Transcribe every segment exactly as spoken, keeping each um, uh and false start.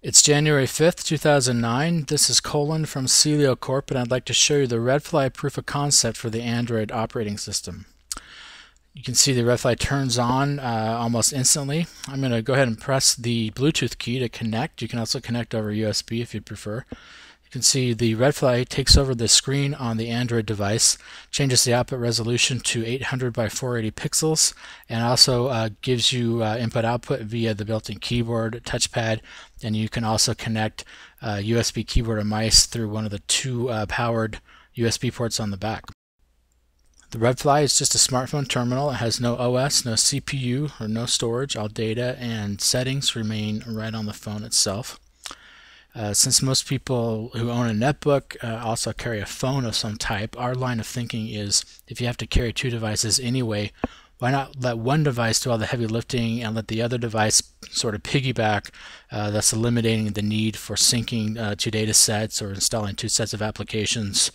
It's January fifth, two thousand nine. This is Colin from Celio Corp, and I'd like to show you the REDFLY proof of concept for the Android operating system. You can see the REDFLY turns on uh, almost instantly. I'm going to go ahead and press the Bluetooth key to connect. You can also connect over U S B if you prefer. You can see the REDFLY takes over the screen on the Android device, changes the output resolution to eight hundred by four eighty pixels, and also uh, gives you uh, input-output via the built-in keyboard, touchpad, and you can also connect uh, U S B keyboard and mice through one of the two uh, powered U S B ports on the back. The REDFLY is just a smartphone terminal. It has no O S, no C P U, or no storage. All data and settings remain right on the phone itself. Uh, since most people who own a netbook uh, also carry a phone of some type, our line of thinking is if you have to carry two devices anyway, why not let one device do all the heavy lifting and let the other device sort of piggyback, uh, thus eliminating the need for syncing uh, two data sets or installing two sets of applications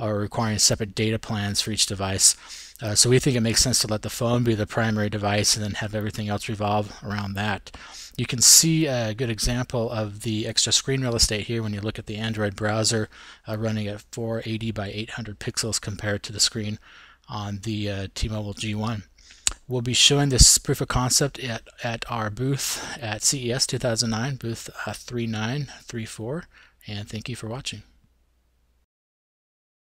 or requiring separate data plans for each device. Uh, so we think it makes sense to let the phone be the primary device and then have everything else revolve around that. You can see a good example of the extra screen real estate here when you look at the Android browser uh, running at four eighty by eight hundred pixels compared to the screen on the uh, T-Mobile G one. We'll be showing this proof of concept at, at our booth at C E S two thousand nine, booth uh, three nine three four, and thank you for watching.